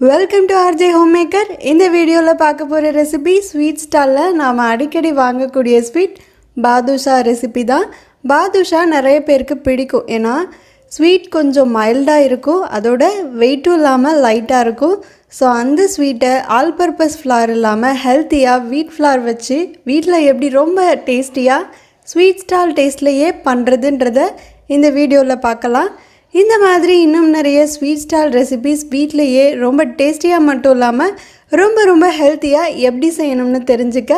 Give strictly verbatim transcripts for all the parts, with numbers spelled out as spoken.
Welcome to R J Homemaker. In this video, we will see the recipe sweet stall. We will see the sweet Badhusha recipe. Badhusha is a very good recipe. Sweet is mild and weight is light. So, this sweet is all-purpose flour, healthy wheat flour. Wheat is tasty. Sweet stall taste in this video. In the மாதிரி இன்னும் நிறைய sweet stall recipes வீட்லயே ரொம்ப டேஸ்டியா மட்டும் இல்லாம ரொம்ப ரொம்ப ஹெல்தியா எப்படி செய்யணும்னு தெரிஞ்சுக்க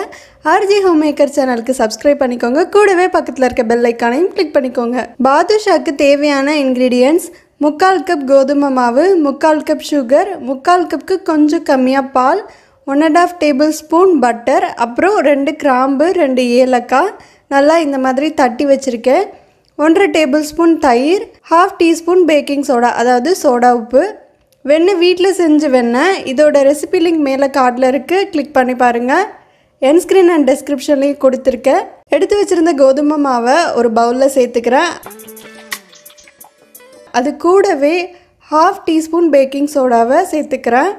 R J Homemaker சேனலுக்கு subscribe பண்ணிக்கோங்க கூடவே பக்கத்துல இருக்க bell icon-ஐயும் click பண்ணிக்கோங்க பாதுஷாக்கு தேவையான ingredients முக்கால் cup கோதுமை மாவு முக்கால் cup sugar முக்கால் cupக்கு கொஞ்சம் கம்மியா பால் one and a half tablespoon butter அப்புறம் two கிராம்பு two ஏலக்காய் நல்லா இந்த மாதிரி தட்டி வச்சிருக்கேன் one and a half tablespoon தயிர் half teaspoon baking soda அதாவது சோடா உப்பு வெண்ணெய் வீட்ல செஞ்ச வெண்ணெய் இதோட ரெசிபி லிங்க் மேல கார்ட்ல இருக்கு click பண்ணி பாருங்க end screen and description-லயும் கொடுத்திருக்கேன் எடுத்து வச்சிருந்த கோதுமை மாவை ஒரு பவுல்ல சேர்த்துக்கறேன் அது கூடவே half teaspoon baking soda-வை சேர்த்துக்கறேன்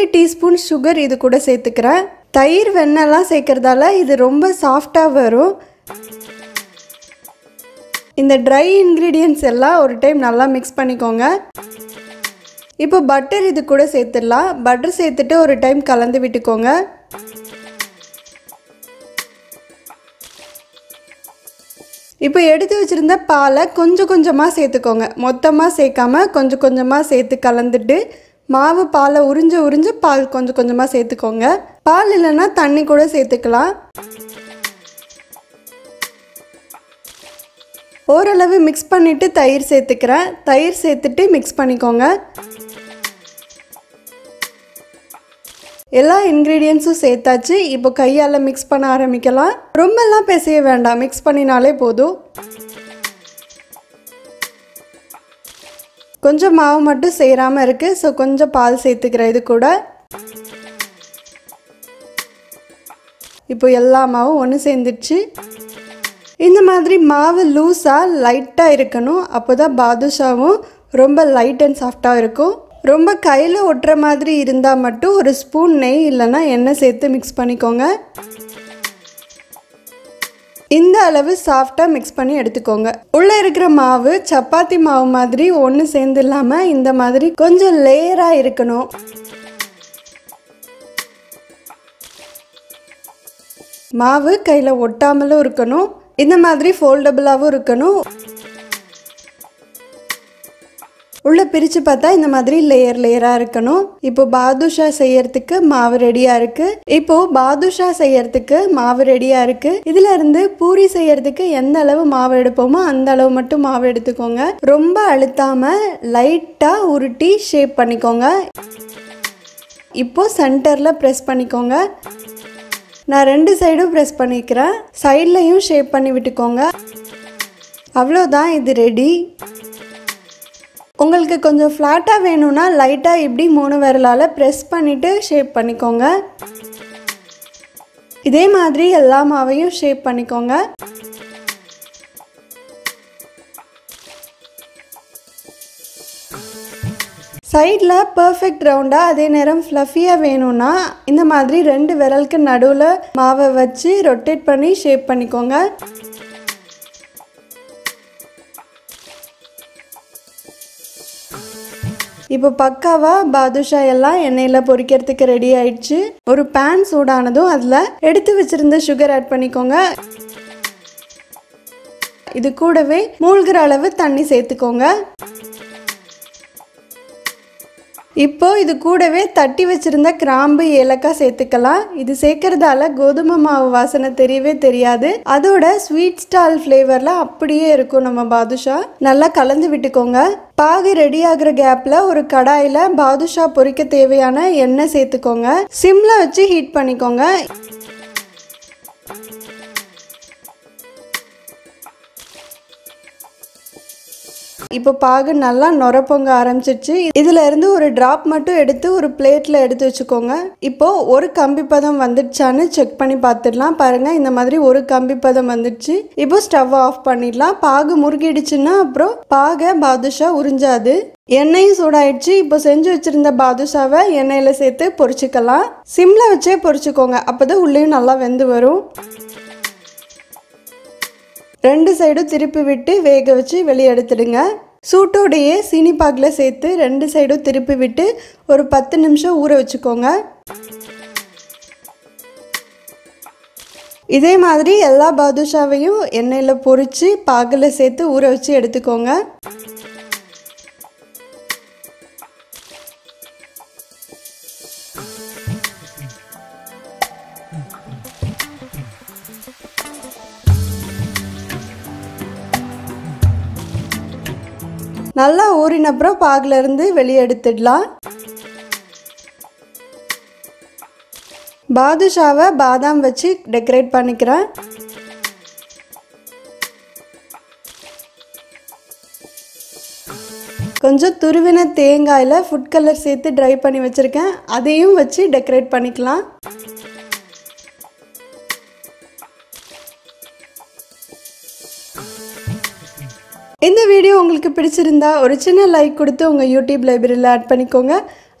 two teaspoon sugar இது கூட சேர்த்துக்கறேன் தயிர் வெண்ணெய்லாம் சேர்க்கறதால இது ரொம்ப சாஃப்ட்டா வரும் இந்த dry ingredients எல்லாம் ஒரு டைம் நல்லா mix பண்ணிக்கோங்க. இப்போ butter இது கூட சேர்த்துடலாம். butter சேர்த்துட்டு ஒரு டைம் கலந்து விட்டுக்கோங்க. இப்போ எடுத்து வச்சிருந்த பாலை கொஞ்சம் கொஞ்சமா சேர்த்துக்கோங்க. மொத்தமா சேர்க்காம கொஞ்சம் கொஞ்சமா சேர்த்து கலந்துட்டு மாவு பாலை உறிஞ்சு உறிஞ்சு பால் கொஞ்சம் கொஞ்சமா சேர்த்துக்கோங்க. பால் இல்லனா தண்ணி கூட சேர்த்துக்கலாம். ஓரளவு mix பண்ணிட்டு தயிர் சேர்த்துக்கறேன் தயிர் சேர்த்துட்டு mix பண்ணிக்கோங்க எல்லா ingredients-உம் சேர்த்தாச்சு இப்போ கையால mix பண்ண ஆரம்பிக்கலாம் ரொம்பலாம் பேசவே வேண்டாம் mix பண்ணினாலே போதும் கொஞ்சம் மாவு மட்டும் சேராம இருக்கு சோ கொஞ்சம் பால் சேர்த்துக்கறேன் இது கூட இப்போ எல்லா மாவும் ஒன்னு சேர்ந்துச்சு In the மாதிரி மாவு லூசா லைட்டா இருக்கணும் அப்பதான் பாதுஷாவும் ரொம்ப லைட் அண்ட் சாஃப்ட்டா இருக்கும் ரொம்ப கையில ஒட்டற மாதிரி இருந்தா மட்டும் ஒரு ஸ்பூன் நெய் இல்லனா எண்ணெய் சேர்த்து mix பண்ணிக்கோங்க இந்த அளவு சாஃப்ட்டா mix பண்ணி எடுத்துக்கோங்க உள்ள இருக்கிற மாவு சப்பாத்தி மாவு மாதிரி ஒண்ணு சேர்ந்தில்லாம இந்த மாதிரி கொஞ்சம் லேயரா இருக்கணும் மாவு கையில ஒட்டாமல இருக்கணும் இந்த மாதிரி ஃபோல்டபிளாவும் இருக்கணும் உள்ள பிரிச்சு பார்த்தா இந்த மாதிரி லேயர் லேயரா இருக்கணும் இப்போ பாதுஷா செய்யறதுக்கு மாவு ரெடியா இருக்கு இப்போ பாதுஷா செய்யறதுக்கு மாவு ரெடியா இருக்கு இதுல இருந்து பூரி செய்யறதுக்கு எந்த அளவு மாவு எடுப்போமோ அந்த அளவு மட்டும் மாவு எடுத்துக்கோங்க ரொம்ப அழுத்தாம லைட்டா உருட்டி ஷேப் பண்ணிக்கோங்க இப்போ சென்டர்ல பிரஸ் பண்ணிக்கோங்க நான் ரெண்டு சைடும் பிரஸ் பண்ணிக்கிறேன் சைடுலயும் ஷேப் பண்ணி விட்டுக்கோங்க அவ்வளவுதான் இது ரெடி உங்களுக்கு கொஞ்சம் ஃப்ளாட்டா வேணும்னா லைட்டா இப்படி மூணு விரலால பிரஸ் பண்ணிட்டு ஷேப் பண்ணிக்கோங்க இதே மாதிரி எல்லா மாவையும் ஷேப் பண்ணிக்கோங்க சைடுல பெர்ஃபெக்ட் ரவுண்டா அதே நேரம் ஃப்ளஃபியா வேணும்னா இந்த மாதிரி ரெண்டு விரலுக்கு நடுவுல மாவை வச்சு ரொட்டேட் பண்ணி ஷேப் பண்ணிக்கோங்க இப்போ பக்காவா பாதுஷா எல்லாம் எண்ணெயில பொரிக்கிறதுக்கு ரெடி ஆயிடுச்சு ஒரு pan சூடானதும் அதுல எடுத்து வச்சிருந்த sugar add பண்ணிக்கோங்க இது கூடவே மூழ்குற அளவு தண்ணி சேர்த்துக்கோங்க இப்போ இது கூடவே தட்டி வச்சிருந்த கிராம்பு ஏலக்காய் சேர்த்துக்கலாம் இது சேர்க்கறதால கோதுமை மாவு வாசனை தெரியவே தெரியாது அதோட ஸ்வீட் ஸ்டால் ஃப்ளேவர்ல அப்படியே இருக்கும் நம்ம பாதுஷா நல்லா கலந்து விட்டுக்கோங்க பாகு ரெடி ஆகுற கேப்ல ஒரு கடாயில பாதுஷா பொரிக்க தேவையான எண்ணெய் சேர்த்துக்கோங்க சிம்ல வச்சு ஹீட் பண்ணிக்கோங்க இப்போ பாகு நல்லா நொர பொங்க ஆரம்பிச்சிடுச்சு. இதுல இருந்து ஒரு டிராப் மட்டும் எடுத்து ஒரு பிளேட்ல எடுத்து வச்சுக்கோங்க. இப்போ ஒரு கம்பி பதம் வந்துடுச்சான்னு செக் பண்ணி பார்த்துடலாம். பாருங்க, இந்த மாதிரி ஒரு கம்பி பதம் வந்துடுச்சு. இப்போ ஸ்டவ் ஆஃப் பண்ணிடலாம். பாகு முறுகிடுச்சுன்னா அப்புறம் பாகை பாதுஷா உறிஞ்சாது. எண்ணெயும் சூடாயிடுச்சு. இப்போ செஞ்சு வச்சிருந்த பாதுஷாவை எண்ணெயில சேர்த்து பொரிச்சுக்கலாம். சிம்ல வச்சே பொரிச்சுக்கோங்க, அப்பதான் உள்ளேயும் நல்லா வெந்து வரும். ரெண்டு சைடும் திருப்பி விட்டு வேக வச்சு வெளியே எடுத்துடுங்க. சூட்டோடையே சீனிப்பாகில் சேர்த்து ரெண்டு சைடும் திருப்பி விட்டு ஒரு பத்து நிமிஷம் ஊற வச்சுக்கோங்க. இதே மாதிரி எல்லா பாதுஷாவையும் எண்ணெயில் பொரித்து பாகில் சேர்த்து ஊற வச்சு எடுத்துக்கோங்க. நல்லா ஊறினப்புறம் பாகில் இருந்து வெளியே எடுத்துடலாம். பாதுஷாவை பாதாம் வச்சு டெக்கரேட் பண்ணிக்கிறேன். கொஞ்சம் துருவின தேங்காயில் ஃபுட் கலர் சேர்த்து ட்ரை பண்ணி வச்சுருக்கேன். அதையும் வச்சு டெக்கரேட் பண்ணிக்கலாம். இந்த வீடியோ உங்களுக்கு பிடிச்சிருந்தா ஒரு சின்ன லைக் கொடுத்து உங்கள் யூடியூப் லைப்ரரியில் ஆட் பண்ணிக்கோங்க.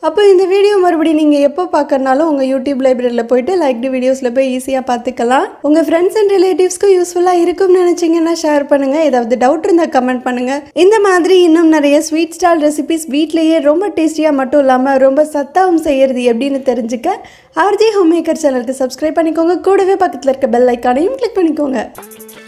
அப்போ இந்த வீடியோ மறுபடியும் நீங்கள் எப்போ பார்க்கறனாலும் உங்கள் யூடியூப் லைப்ரரியில் போயிட்டு லைக்டு வீடியோஸில் போய் ஈஸியாக பார்த்துக்கலாம். உங்கள் ஃப்ரெண்ட்ஸ் அண்ட் ரிலேட்டிவ்ஸ்க்கும் யூஸ்ஃபுல்லாக இருக்கும்னு நினச்சிங்கன்னா ஷேர் பண்ணுங்கள். ஏதாவது டவுட் இருந்தால் கமெண்ட் பண்ணுங்கள். இந்த மாதிரி இன்னும் நிறைய ஸ்வீட் ஸ்டால் ரெசிபிஸ் வீட்லேயே ரொம்ப டேஸ்டியாக மட்டும் இல்லாமல் ரொம்ப சத்தாவும் செய்கிறது எப்படின்னு தெரிஞ்சுக்க ஆர்ஜே ஹோம்மேக்கர் சேனலுக்கு சப்ஸ்கிரைப் பண்ணிக்கோங்க. கூடவே பக்கத்தில் இருக்க பெல் ஐக்கானையும் கிளிக் பண்ணிக்கோங்க.